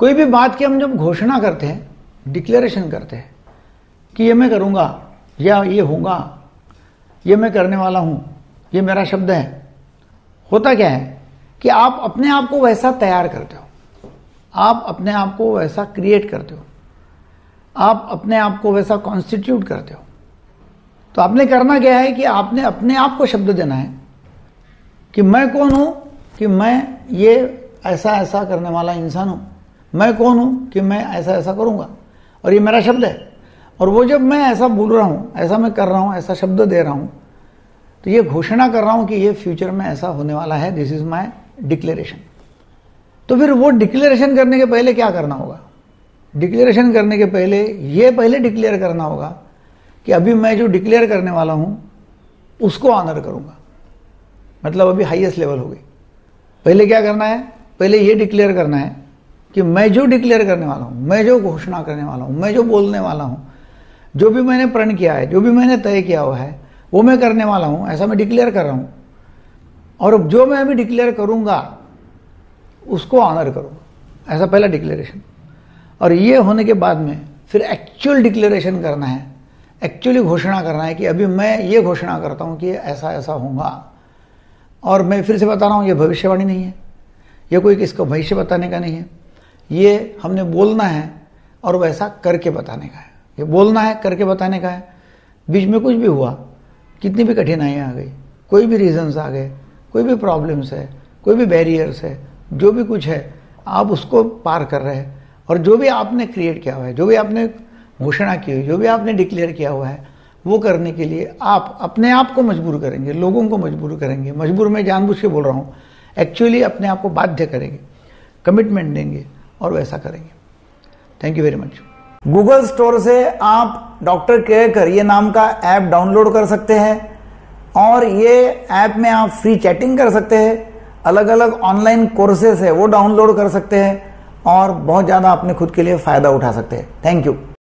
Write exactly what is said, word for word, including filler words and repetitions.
कोई भी बात की हम जब घोषणा करते हैं, डिक्लेरेशन करते हैं कि ये मैं करूँगा या ये होगा, ये मैं करने वाला हूँ, ये मेरा शब्द है, होता क्या है कि आप अपने आप को वैसा तैयार करते हो, आप अपने आप को वैसा क्रिएट करते हो, आप अपने आप को वैसा कॉन्स्टिट्यूट करते हो। तो आपने करना क्या है कि आपने अपने आप को शब्द देना है कि मैं कौन हूँ, कि मैं ये ऐसा ऐसा करने वाला इंसान हूँ, मैं कौन हूँ कि मैं ऐसा ऐसा करूँगा और ये मेरा शब्द है। और वो जब मैं ऐसा बोल रहा हूँ, ऐसा मैं कर रहा हूँ, ऐसा शब्द दे रहा हूँ, तो ये घोषणा कर रहा हूँ कि ये फ्यूचर में ऐसा होने वाला है, दिस इज़ माय डिक्लेरेशन। तो फिर वो डिक्लेरेशन करने के पहले क्या करना होगा? डिक्लेरेशन करने के पहले ये पहले डिक्लेयर करना होगा कि अभी मैं जो डिक्लेयर करने वाला हूँ उसको ऑनर करूँगा। मतलब अभी हाईएस्ट लेवल हो गई। पहले क्या करना है? पहले ये डिक्लेयर करना है कि मैं जो डिक्लेयर करने वाला हूँ, मैं जो घोषणा करने वाला हूँ, मैं जो बोलने वाला हूँ, जो भी मैंने प्रण किया है, जो भी मैंने तय किया हुआ है, वो मैं करने वाला हूँ, ऐसा मैं डिक्लेयर कर रहा हूँ। और जो मैं अभी डिक्लेयर करूँगा उसको ऑनर करूँगा, ऐसा पहला डिक्लेरेशन। और ये होने के बाद में फिर एक्चुअल डिक्लेरेशन करना है, एक्चुअली घोषणा करना है कि अभी मैं ये घोषणा करता हूँ कि ऐसा ऐसा होगा। और मैं फिर से बता रहा हूँ, ये भविष्यवाणी नहीं है, ये कोई किसको भविष्य बताने का नहीं है, ये हमने बोलना है और वैसा करके बताने का है। ये बोलना है, करके बताने का है। बीच में कुछ भी हुआ, कितनी भी कठिनाइयाँ आ गई, कोई भी रीजन्स आ गए, कोई भी प्रॉब्लम्स है, कोई भी बैरियर्स है, जो भी कुछ है आप उसको पार कर रहे हैं। और जो भी आपने क्रिएट किया हुआ है, जो भी आपने घोषणा की हुई, जो भी आपने डिक्लेयर किया हुआ है, वो करने के लिए आप अपने आप को मजबूर करेंगे, लोगों को मजबूर करेंगे। मजबूर मैं जानबूझ के बोल रहा हूँ, एक्चुअली अपने आप को बाध्य करेंगे, कमिटमेंट देंगे और वैसा करेंगे। Thank you very much. Google store से आप डॉक्टर केयरकर ये नाम का ऐप डाउनलोड कर सकते हैं और ये ऐप में आप फ्री चैटिंग कर सकते हैं, अलग अलग ऑनलाइन कोर्सेस है वो डाउनलोड कर सकते हैं और बहुत ज़्यादा अपने खुद के लिए फ़ायदा उठा सकते हैं। Thank you.